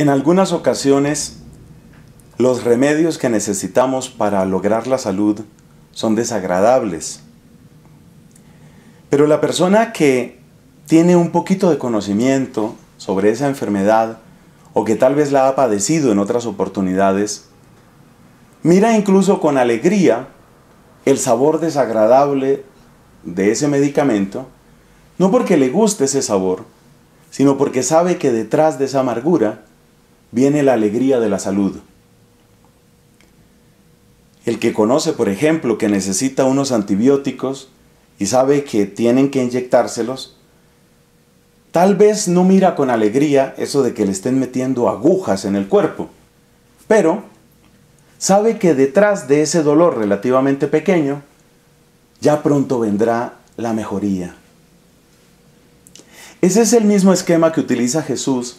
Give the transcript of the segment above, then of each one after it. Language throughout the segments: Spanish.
En algunas ocasiones, los remedios que necesitamos para lograr la salud son desagradables. Pero la persona que tiene un poquito de conocimiento sobre esa enfermedad o que tal vez la ha padecido en otras oportunidades, mira incluso con alegría el sabor desagradable de ese medicamento, no porque le guste ese sabor, sino porque sabe que detrás de esa amargura viene la alegría de la salud. El que conoce, por ejemplo, que necesita unos antibióticos y sabe que tienen que inyectárselos, tal vez no mira con alegría eso de que le estén metiendo agujas en el cuerpo, pero sabe que detrás de ese dolor relativamente pequeño, ya pronto vendrá la mejoría. Ese es el mismo esquema que utiliza Jesús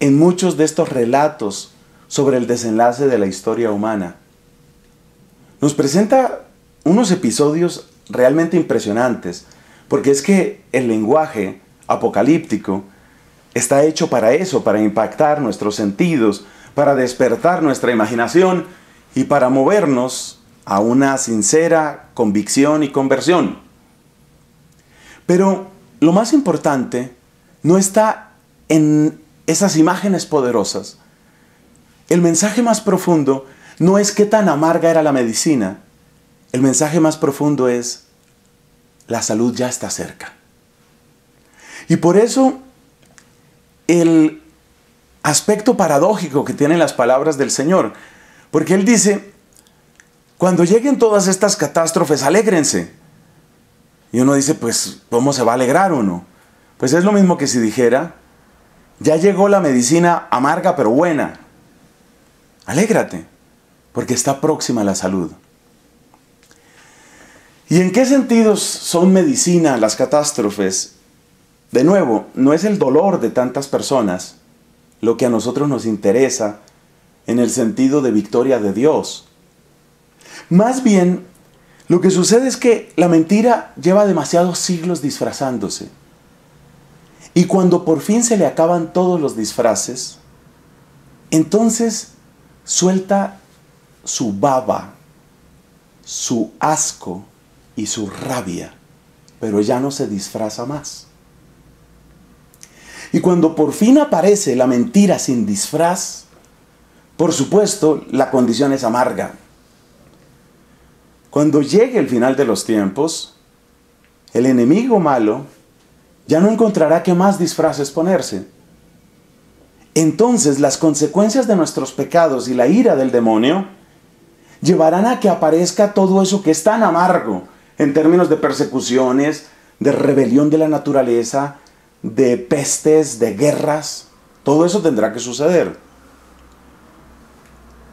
en muchos de estos relatos sobre el desenlace de la historia humana. Nos presenta unos episodios realmente impresionantes, porque es que el lenguaje apocalíptico está hecho para eso, para impactar nuestros sentidos, para despertar nuestra imaginación y para movernos a una sincera convicción y conversión. Pero lo más importante no está en esas imágenes poderosas. El mensaje más profundo no es qué tan amarga era la medicina. El mensaje más profundo es la salud ya está cerca. Y por eso el aspecto paradójico que tienen las palabras del Señor, porque Él dice, cuando lleguen todas estas catástrofes, alégrense. Y uno dice, pues, ¿cómo se va a alegrar uno? Pues es lo mismo que si dijera, ya llegó la medicina amarga pero buena. Alégrate, porque está próxima la salud. ¿Y en qué sentidos son medicina las catástrofes? De nuevo, no es el dolor de tantas personas lo que a nosotros nos interesa en el sentido de victoria de Dios. Más bien, lo que sucede es que la mentira lleva demasiados siglos disfrazándose. Y cuando por fin se le acaban todos los disfraces, entonces suelta su baba, su asco y su rabia, pero ya no se disfraza más. Y cuando por fin aparece la mentira sin disfraz, por supuesto, la condición es amarga. Cuando llegue el final de los tiempos, el enemigo malo ya no encontrará qué más disfraces ponerse. Entonces las consecuencias de nuestros pecados y la ira del demonio llevarán a que aparezca todo eso que es tan amargo en términos de persecuciones, de rebelión de la naturaleza, de pestes, de guerras. Todo eso tendrá que suceder.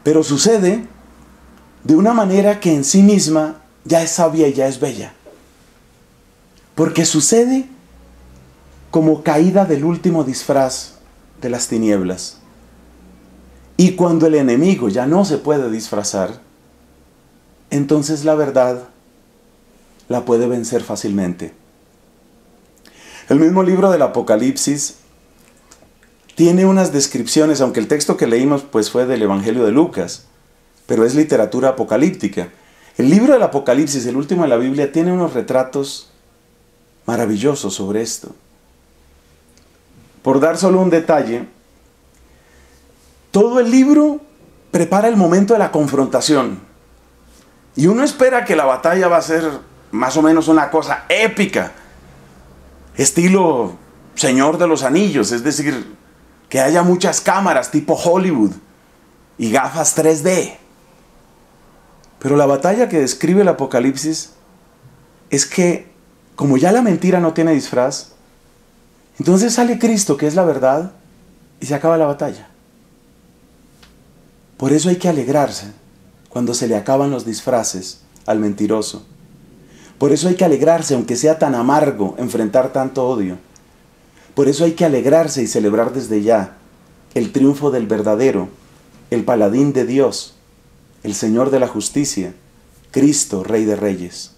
Pero sucede de una manera que en sí misma ya es sabia y ya es bella. Porque sucede como caída del último disfraz de las tinieblas. Y cuando el enemigo ya no se puede disfrazar, entonces la verdad la puede vencer fácilmente. El mismo libro del Apocalipsis tiene unas descripciones, aunque el texto que leímos pues fue del Evangelio de Lucas, pero es literatura apocalíptica. El libro del Apocalipsis, el último de la Biblia, tiene unos retratos maravillosos sobre esto. Por dar solo un detalle, todo el libro prepara el momento de la confrontación. Y uno espera que la batalla va a ser más o menos una cosa épica, estilo Señor de los Anillos, es decir, que haya muchas cámaras tipo Hollywood y gafas 3D. Pero la batalla que describe el Apocalipsis es que, como ya la mentira no tiene disfraz, entonces sale Cristo, que es la verdad, y se acaba la batalla. Por eso hay que alegrarse cuando se le acaban los disfraces al mentiroso. Por eso hay que alegrarse, aunque sea tan amargo enfrentar tanto odio. Por eso hay que alegrarse y celebrar desde ya el triunfo del verdadero, el paladín de Dios, el Señor de la justicia, Cristo, Rey de Reyes.